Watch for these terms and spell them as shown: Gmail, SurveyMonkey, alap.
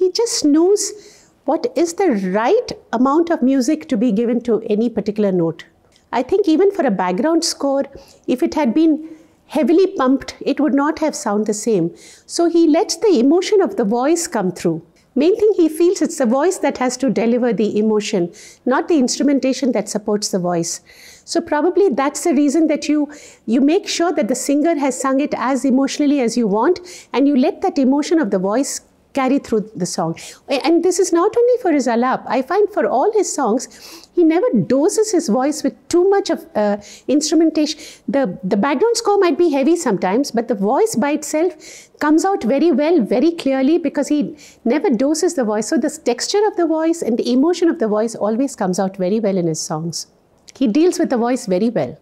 He just knows what is the right amount of music to be given to any particular note. I think even for a background score, if it had been heavily pumped, it would not have sound the same. So he lets the emotion of the voice come through. Main thing he feels it's the voice that has to deliver the emotion, not the instrumentation that supports the voice. So probably that's the reason that you make sure that the singer has sung it as emotionally as you want, and you let that emotion of the voice carry through the song. And this is not only for his alap. I find for all his songs, he never doses his voice with too much of instrumentation. The background score might be heavy sometimes, but the voice by itself comes out very well, very clearly, because he never doses the voice. So the texture of the voice and the emotion of the voice always comes out very well in his songs. He deals with the voice very well.